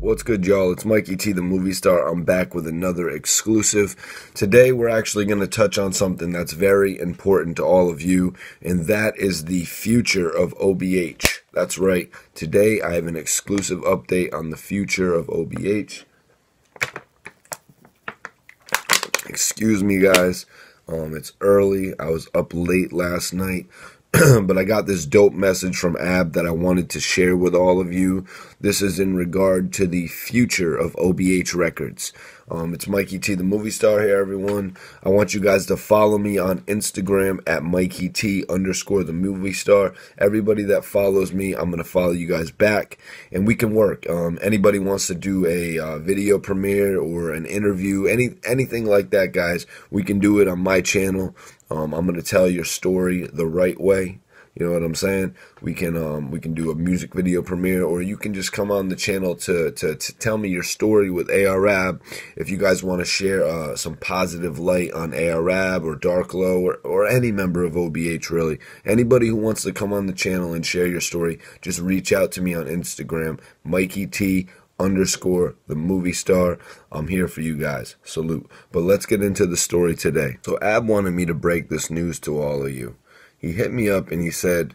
What's good, y'all? It's Mikey T, the movie star. I'm back with another exclusive. Today, we're actually going to touch on something that's very important to all of you, and that is the future of OBH. That's right. Today, I have an exclusive update on the future of OBH. Excuse me, guys. It's early. I was up late last night. But I got this dope message from AB that I wanted to share with all of you. This is in regard to the future of OBH Records. It's Mikey T, the movie star here, everyone. I want you guys to follow me on Instagram at Mikey T _ the movie star. Everybody that follows me, I'm going to follow you guys back, and we can work. Anybody wants to do a video premiere or an interview, anything like that, guys, we can do it on my channel. I'm going to tell your story the right way. You know what I'm saying? We can do a music video premiere, or you can just come on the channel to tell me your story with AR-AB. If you guys want to share some positive light on AR-AB or Dark Lo or any member of OBH, really. Anybody who wants to come on the channel and share your story, just reach out to me on Instagram, Mikey T _ the movie star. I'm here for you guys. Salute. But let's get into the story today. So AB wanted me to break this news to all of you. He hit me up and he said,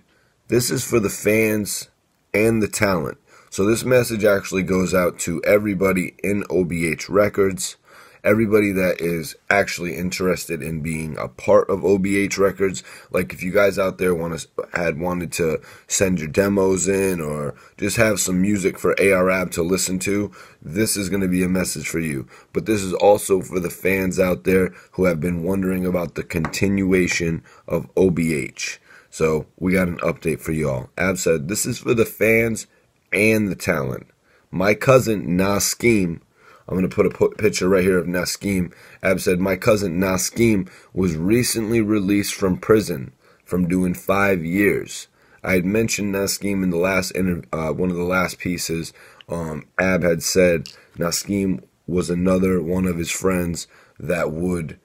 "This is for the fans and the talent." So this message actually goes out to everybody in OBH Records, everybody that is actually interested in being a part of OBH Records. Like, if you guys out there wanted to send your demos in or just have some music for AR-AB to listen to, this is going to be a message for you. But this is also for the fans out there who have been wondering about the continuation of OBH. So we got an update for y'all. AB said, "This is for the fans and the talent. My cousin Nascheme," I'm going to put a picture right here of Nascheme. AB said, "My cousin Nascheme was recently released from prison from doing 5 years. I had mentioned Nascheme in the last one of the last pieces. AB had said Nascheme was another one of his friends that would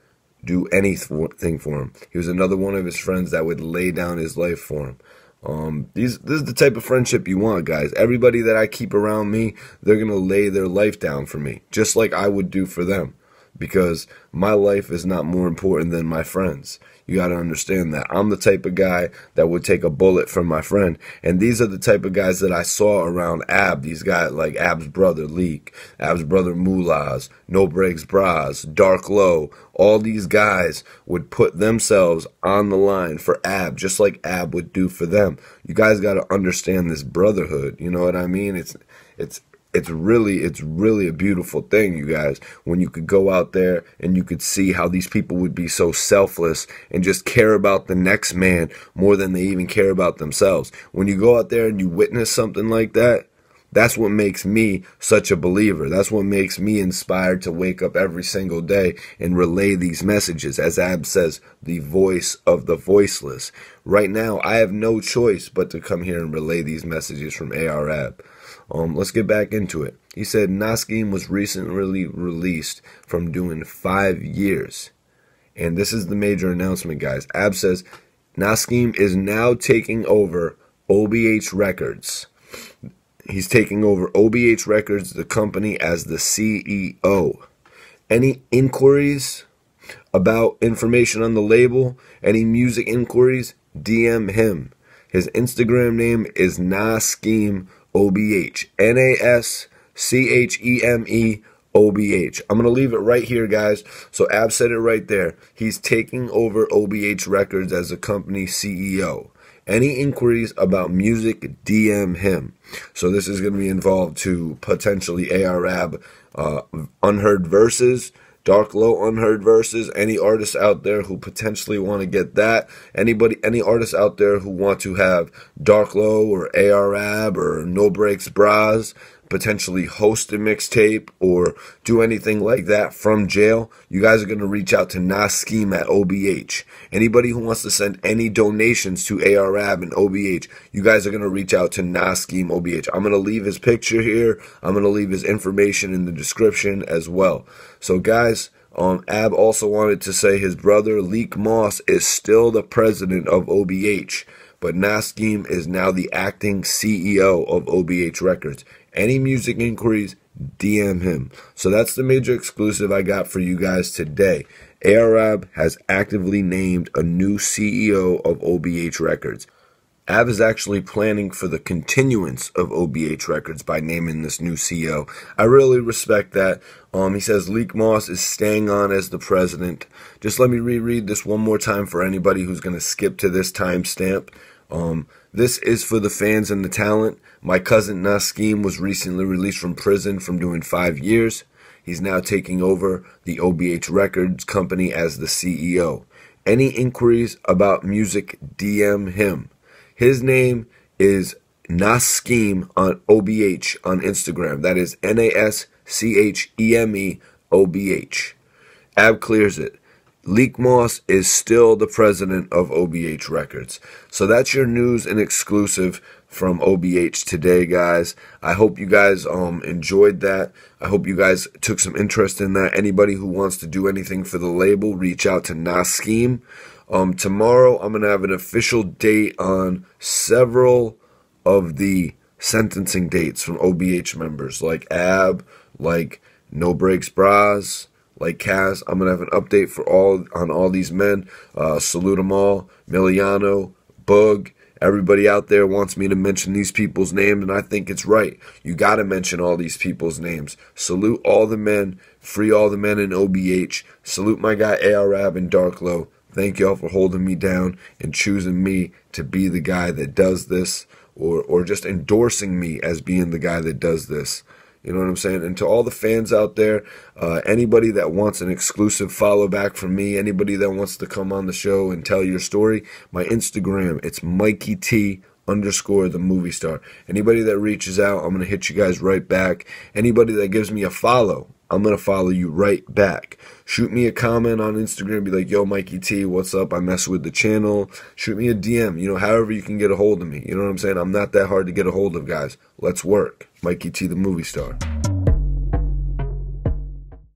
do anything for him. He was another one of his friends that would lay down his life for him." This is the type of friendship you want, guys. Everybody that I keep around me, they're going to lay their life down for me, just like I would do for them, because my life is not more important than my friends. You got to understand that. I'm the type of guy that would take a bullet from my friend, and these are the type of guys that I saw around AB. These guys like AB's brother Leek, AB's brother Mulaz, No Breaks Bras, Dark Lo. All these guys would put themselves on the line for AB, just like AB would do for them. You guys got to understand this brotherhood. You know what I mean? It's really a beautiful thing, you guys, when you could go out there and you could see how these people would be so selfless and just care about the next man more than they even care about themselves. When you go out there and you witness something like that, that's what makes me such a believer. That's what makes me inspired to wake up every single day and relay these messages. As AB says, the voice of the voiceless. Right now, I have no choice but to come here and relay these messages from AR-AB. Let's get back into it. He said, "Nascheme was recently released from doing 5 years. And this is the major announcement, guys. AB says, "Nascheme is now taking over OBH Records. He's taking over OBH Records, the company, as the CEO. Any inquiries about information on the label, any music inquiries, DM him. His Instagram name is Nascheme OBH. Nascheme OBH. I'm going to leave it right here, guys. So AB said it right there. He's taking over OBH Records as a company CEO. Any inquiries about music, DM him. So this is going to be involved to potentially AR-AB unheard verses, Dark Lo unheard verses. Any artists out there who potentially want to get that? Any artists out there who want to have Dark Lo or AR-AB or No Breaks Bras potentially host a mixtape or do anything like that from jail? You guys are going to reach out to Nascheme at OBH. Anybody who wants to send any donations to AR-AB and OBH, you guys are going to reach out to Nascheme OBH. I'm going to leave his picture here. I'm going to leave his information in the description as well. So guys, AB also wanted to say his brother Leek Moss is still the president of OBH. but Nascheme is now the acting CEO of OBH Records. Any music inquiries, DM him. So that's the major exclusive I got for you guys today. AR-AB has actively named a new CEO of OBH Records. AB is actually planning for the continuance of OBH Records by naming this new CEO. I really respect that. He says Leek Moss is staying on as the president. Just let me reread this one more time for anybody who's going to skip to this timestamp. This is for the fans and the talent. My cousin Nascheme was recently released from prison from doing 5 years. He's now taking over the OBH Records company as the CEO. Any inquiries about music, DM him. His name is Nascheme on OBH on Instagram. That is Nascheme OBH. AB clears it. Leek Moss is still the president of OBH Records. So that's your news and exclusive from OBH today, guys. I hope you guys enjoyed that. I hope you guys took some interest in that. Anybody who wants to do anything for the label, reach out to Nascheme. Tomorrow, I'm going to have an official date on several of the sentencing dates from OBH members, like AB, like No Breaks Bras, like Kaz. I'm going to have an update for all these men. Salute them all. Miliano, Bug. Everybody out there wants me to mention these people's names, and I think it's right. You got to mention all these people's names. Salute all the men. Free all the men in OBH. Salute my guy AR-AB and Dark Lo. Thank y'all for holding me down and choosing me to be the guy that does this, or just endorsing me as being the guy that does this. You know what I'm saying? And to all the fans out there, anybody that wants an exclusive follow back from me, anybody that wants to come on the show and tell your story, my Instagram, it's Mikey T _themoviestar. Anybody that reaches out, I'm going to hit you guys right back. Anybody that gives me a follow, I'm going to follow you right back. Shoot me a comment on Instagram. Be like, yo, Mikey T, what's up? I mess with the channel. Shoot me a DM. You know, however you can get a hold of me. You know what I'm saying? I'm not that hard to get a hold of, guys. Let's work. Mikey T, the movie star.